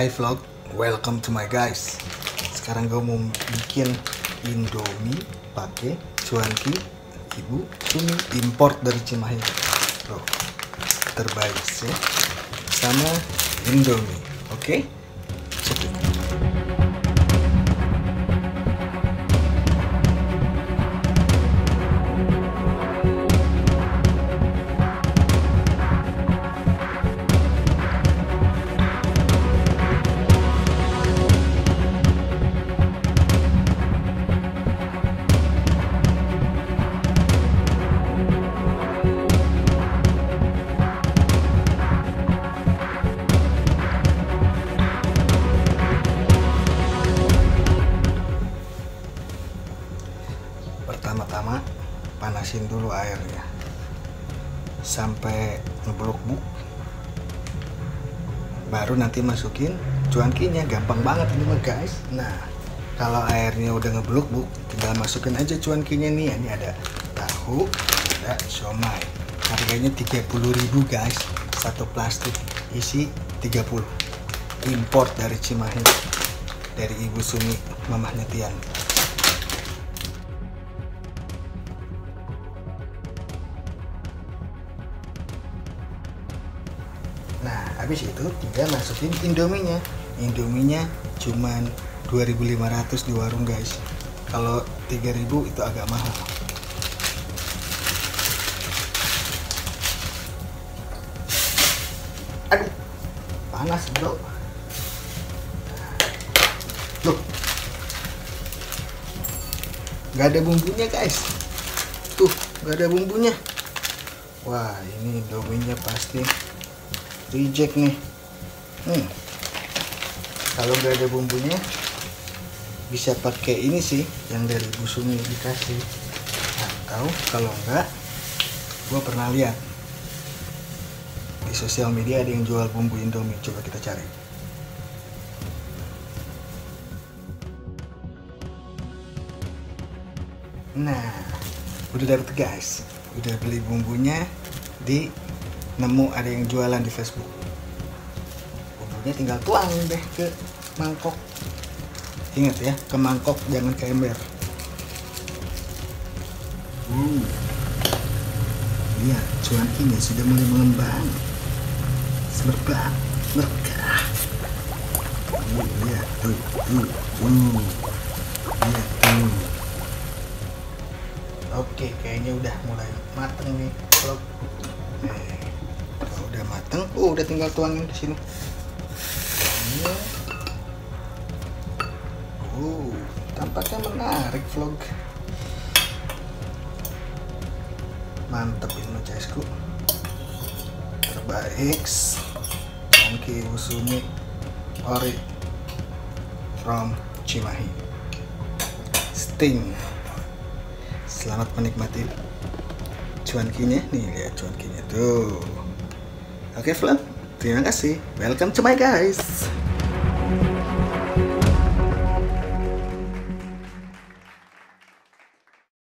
Hai vlog, welcome to my guys. Sekarang gue mau bikin Indomie pakai Cuanki Ibu Sumi import dari Cimahi. Loh, terbaik sih. Sama Indomie, oke? Cepet. Pertama-tama panasin dulu airnya sampai ngebluk-bluk, baru nanti masukin cuankinya. Gampang banget ini mah guys. Nah, kalau airnya udah ngebluk-bluk, tinggal masukin aja cuankinya nih. Ini ada tahu, ada siomay. Harganya 30.000 guys, satu plastik isi 30. Import dari Cimahi, dari Ibu Sumi, mamahnya Tian. Nah, habis itu tinggal masukin Indominya. Indominya cuman 2.500 di warung guys. Kalau 3.000 itu agak mahal. Aduh, panas bro. Loh, nggak ada bumbunya guys. Tuh, nggak ada bumbunya. Wah, ini Indominya pasti reject nih. Kalau nggak ada bumbunya bisa pakai ini sih yang dari Ibu Sumi dikasih, atau kalau enggak, gue pernah lihat di sosial media ada yang jual bumbu Indomie. Coba kita cari. Nah, udah dapet guys, udah beli bumbunya, di nemu ada yang jualan di Facebook. Bumbunya tinggal tuang deh ke mangkok. Ingat ya, ke mangkok, jangan ke ember. Lihat, cuankinya sudah mulai mengembang, semerbak, berkah. Lihat tuh, lihat tuh. Oke, kayaknya udah mulai mateng nih. Udah mateng, udah tinggal tuangin ke sini. Tampaknya menarik vlog. Mantep ini Joesco. Terbaik. Cuanki Ibu Sumi ori from Cimahi. Sting. Selamat menikmati cuankinya. Nih lihat cuankinya tuh. Oke vlog, terima kasih. Welcome to my guys.